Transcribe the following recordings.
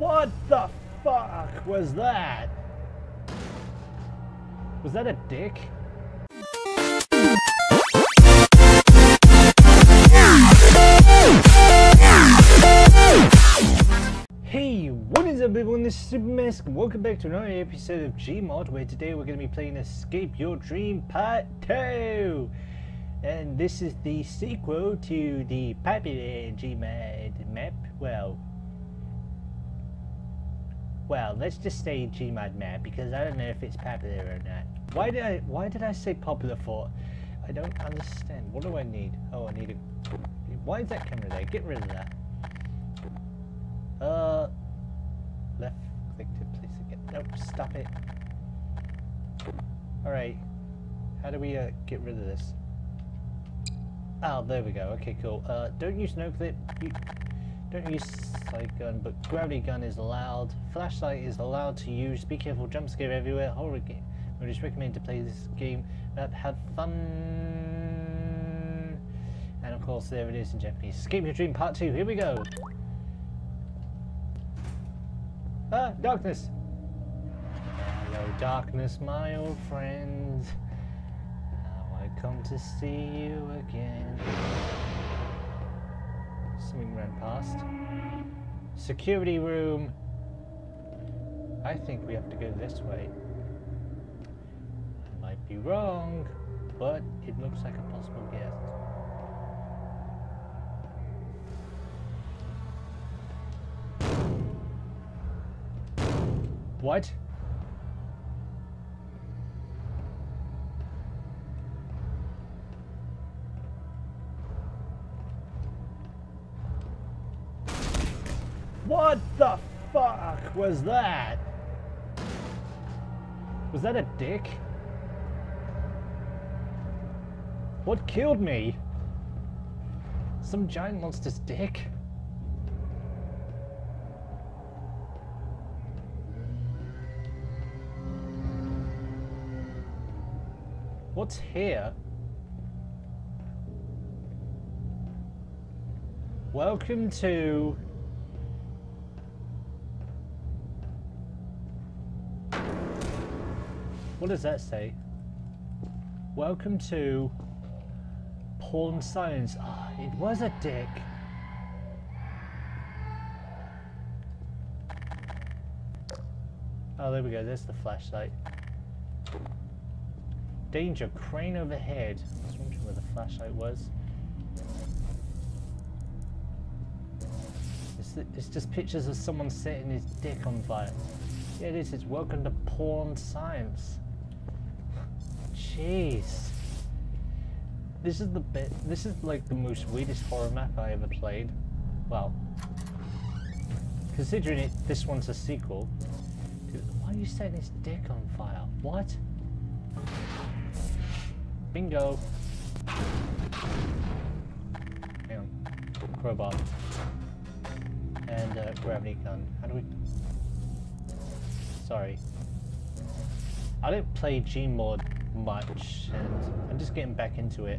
What the fuck was that? Was that a dick? Hey, what is up everyone, this is Supermask and welcome back to another episode of Gmod, where today we're going to be playing Escape Your Dream Part 2! And this is the sequel to the popular Gmod map, well, let's just say Gmod map, because I don't know if it's popular or not. Why did I say popular for? I don't understand. What do I need? Oh, I need a... Why is that camera there? Get rid of that. Left click to place again. Nope, stop it. Alright. How do we get rid of this? Oh, there we go. Okay, cool. Don't use no clip. Don't use sight gun, but gravity gun is allowed. Flashlight is allowed to use. Be careful, jump scare everywhere. Horror game. I just recommend to play this game. Have fun. And of course, there it is in Japanese. Escape Your Dream Part 2. Here we go. Ah, darkness. Hello, darkness, my old friend. Now I come to see you again. Something ran past. Security room. I think we have to go this way. I might be wrong, but it looks like a possible guess. What? What the fuck was that? Was that a dick? What killed me? Some giant monster's dick? What's here? Welcome to... What does that say? Welcome to... Porn Science. Ah, oh, it was a dick. Oh, there we go. There's the flashlight. Danger, crane overhead. I was wondering where the flashlight was. It's just pictures of someone setting his dick on fire. Yeah, it is. It's welcome to Porn Science. Jeez. This is the bit. This is like the most weirdest horror map I ever played. Well, considering it, this one's a sequel. Dude, why are you setting his dick on fire? What? Bingo. Hang on. Crowbar. And gravity gun. How do we... Sorry. I don't play Gmod much, and I'm just getting back into it.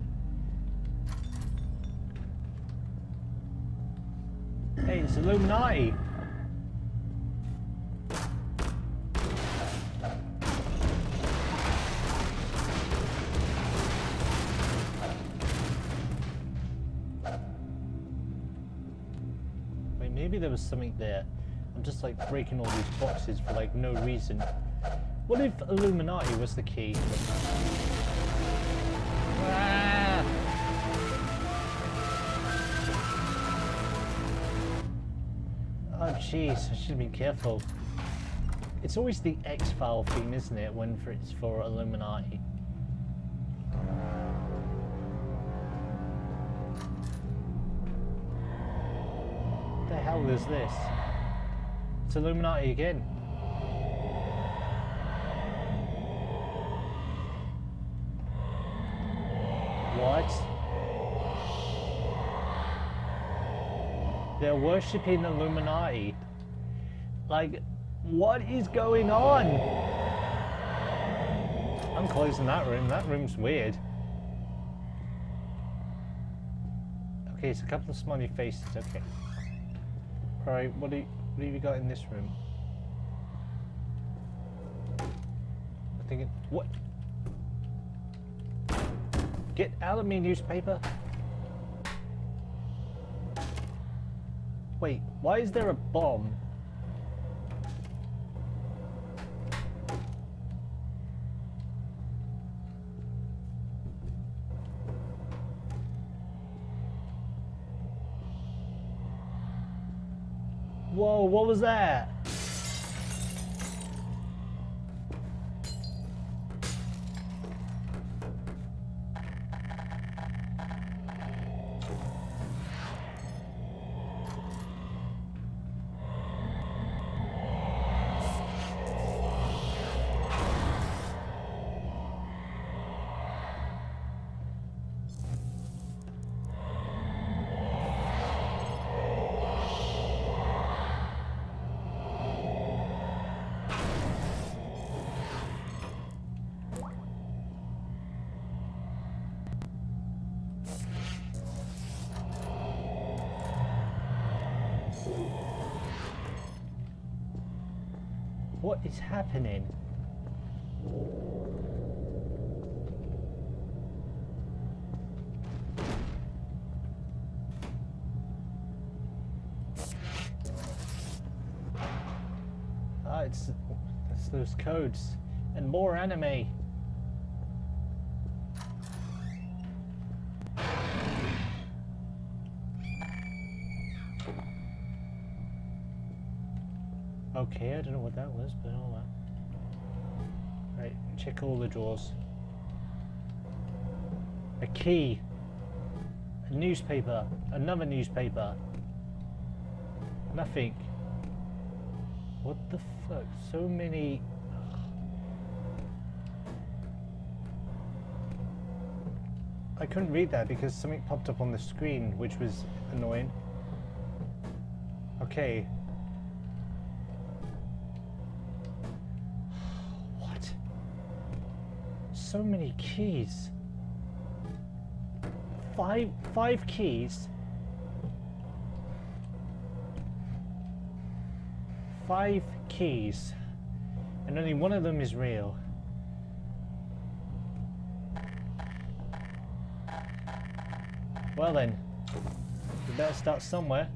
Hey, it's Illuminati! Maybe there was something there. I'm just like breaking all these boxes for like no reason. What if Illuminati was the key? Ah! Oh jeez, I should have been careful. It's always the X-File theme, isn't it, when it's for Illuminati? What the hell is this? It's Illuminati again. What? They're worshipping Illuminati. Like, what is going on? I'm closing that room. That room's weird. Okay, it's a couple of smiley faces. Okay. Alright, what do you... What have you got in this room? I think it... What? Get out of me, newspaper! Wait, why is there a bomb? Whoa, what was that? What is happening? Ah, it's those codes and more anime. Okay, I don't know what that was, but oh well. Right, check all the drawers. A key. A newspaper. Another newspaper. Nothing. What the fuck? So many... I couldn't read that because something popped up on the screen, which was annoying. Okay. So many keys. Five keys. Five keys. And only one of them is real. Well then, we better start somewhere.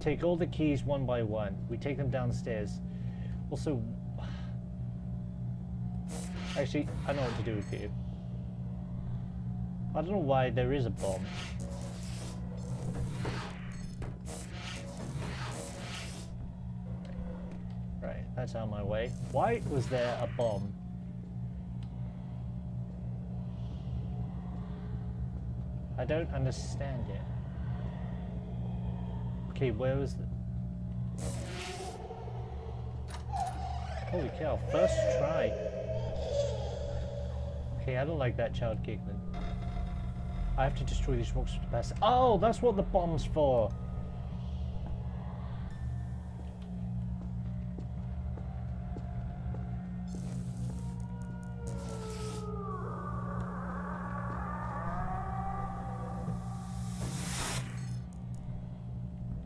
Take all the keys one by one. We take them downstairs. Also, actually, I know what to do with you. I don't know why there is a bomb. Right, that's out of my way. Why was there a bomb? I don't understand it. Okay, where was the... Holy cow, first try. Okay, I don't like that child giggling. I have to destroy these rocks to pass. Oh, that's what the bomb's for.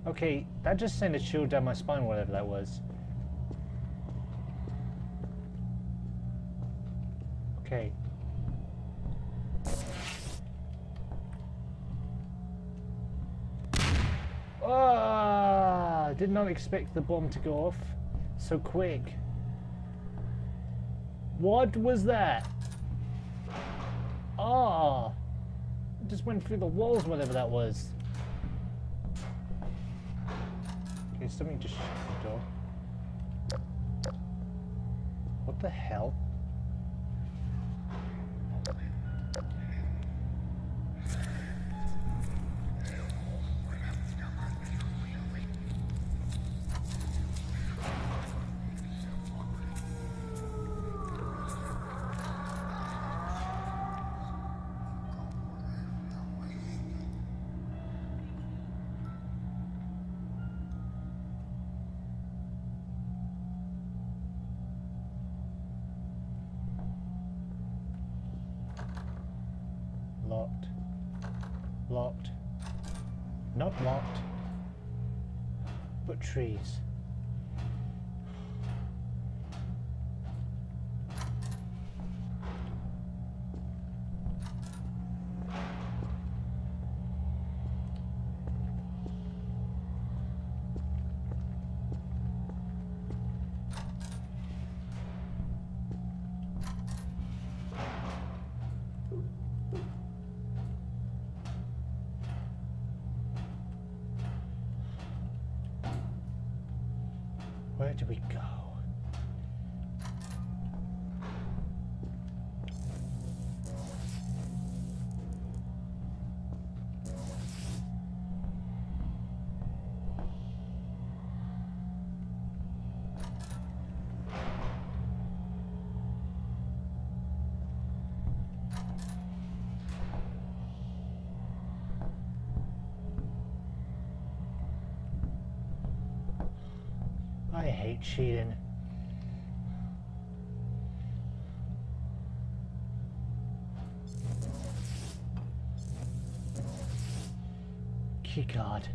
Okay, that just sent a chill down my spine, whatever that was. Okay. I did not expect the bomb to go off so quick. What was that? Ah! It just went through the walls, whatever that was. Okay, something just shut the door. What the hell? Locked. Not locked. but trees. Where do we go? I hate cheating. Keycard.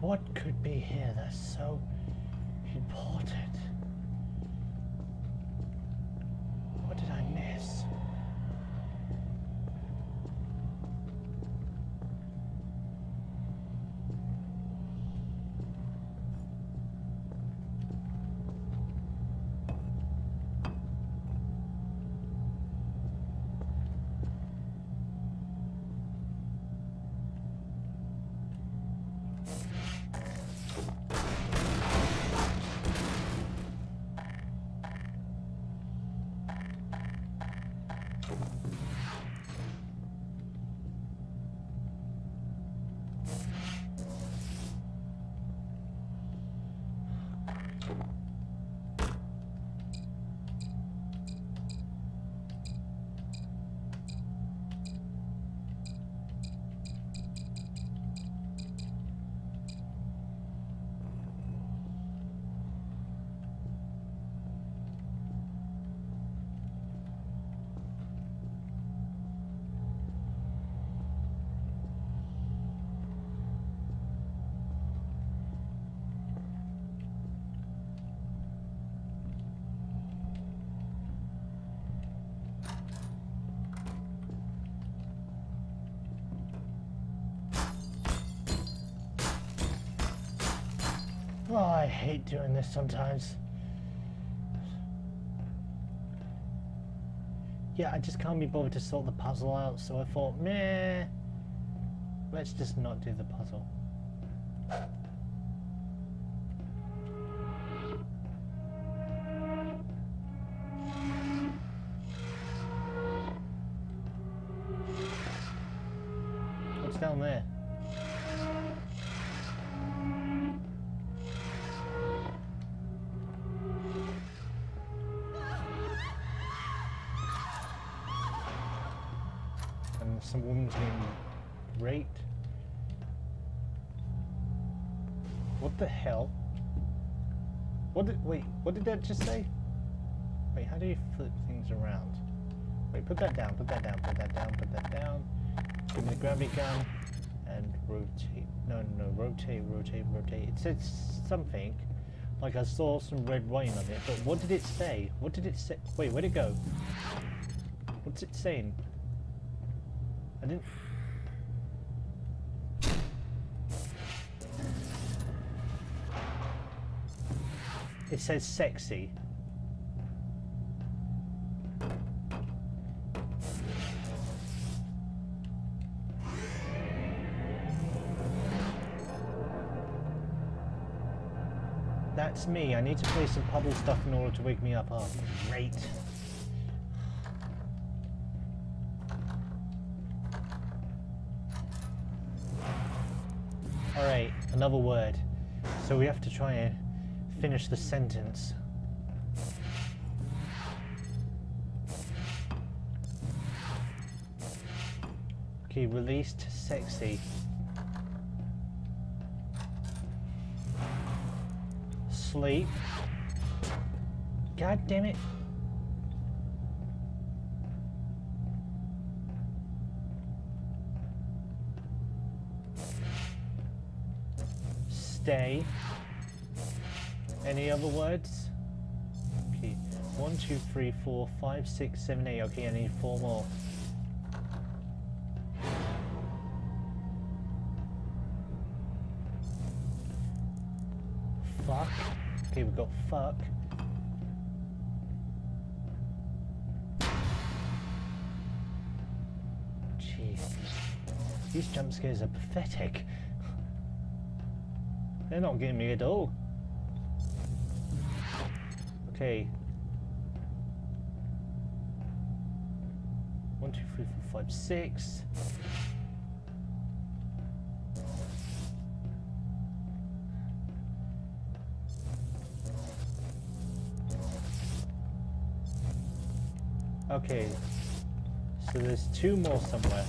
What could be here that's so important? What did I miss? Oh, I hate doing this sometimes. Yeah, I just can't be bothered to sort the puzzle out, so I thought, meh, let's just not do the puzzle. What's down there? Some woman's name, Rate. What the hell? What did that just say? Wait, how do you flip things around? Wait, put that down, put that down, put that down, put that down. Give me the gravity gun and rotate. No, rotate. It said something, like I saw some red writing on it, but what did it say? What did it say? Wait, where'd it go? What's it saying? I didn't. It says sexy. That's me. I need to play some puzzle stuff in order to wake me up. Oh, great. Alright, another word. So we have to try and finish the sentence. Okay, released sexy. Sleep. God damn it. Stay. Any other words? Okay. 1, 2, 3, 4, 5, 6, 7, 8. Okay, I need 4 more. Fuck. Okay, we've got fuck. Jeez. These jump scares are pathetic. They're not getting me at all. Okay. 1, 2, 3, 4, 5, 6. Okay. So there's 2 more somewhere.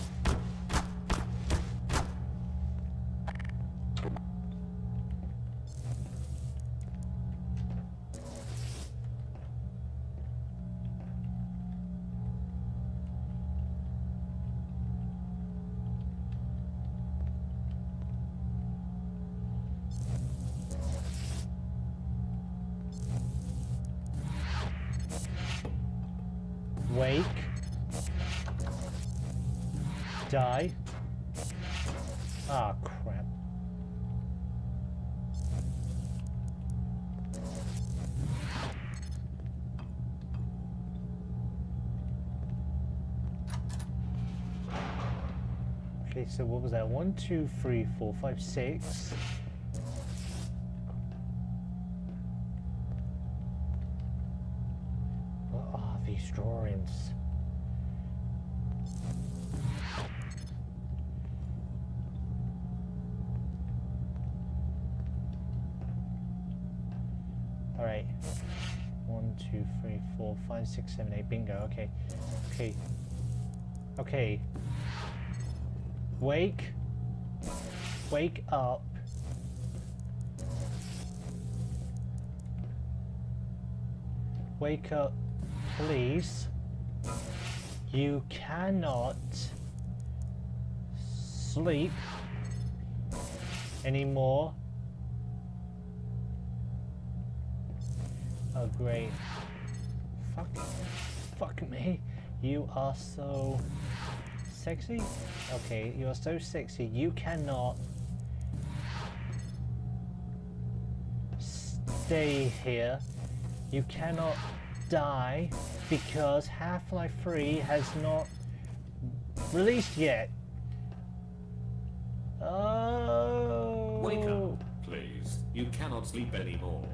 Wake. Die. Ah, crap. Okay, so what was that? 1, 2, 3, 4, 5, 6. Drawings. All right. 1, 2, 3, 4, 5, 6, 7, 8. Bingo. Okay. Okay. Okay. Wake. Wake up. Wake up. Please, you cannot sleep anymore. Oh great. Fuck. Fuck me. You are so sexy? Okay, you are so sexy. You cannot stay here. You cannot die because Half-Life 3 has not released yet. Oh. Wake up, please. You cannot sleep anymore.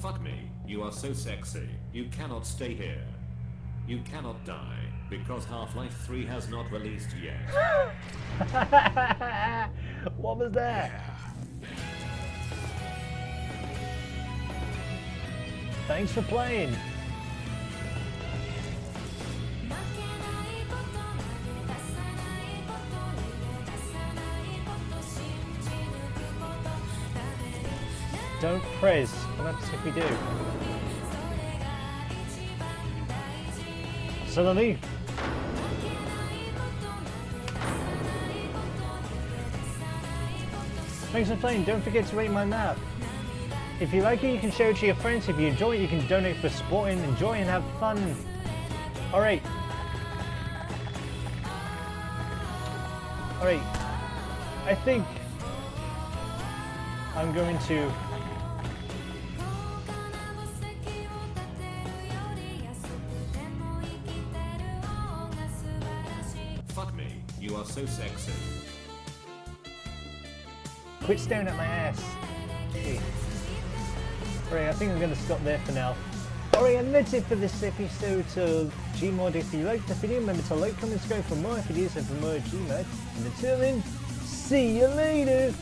Fuck me. You are so sexy. You cannot stay here. You cannot die because Half-Life 3 has not released yet. What was that? Thanks for playing. Don't press. What happens if we do? Suddenly. Thanks for playing. Don't forget to rate my map. If you like it, you can share it to your friends. If you enjoy it, you can donate for supporting. Enjoy and have fun. Alright. Alright. I think I'm going to... You are so sexy. Quit staring at my ass. Jeez. Right, I think I'm going to stop there for now. Alright, and that's it for this episode of Gmod. If you liked the video, remember to like, comment, subscribe for more videos and for more Gmod. And until then, see you later!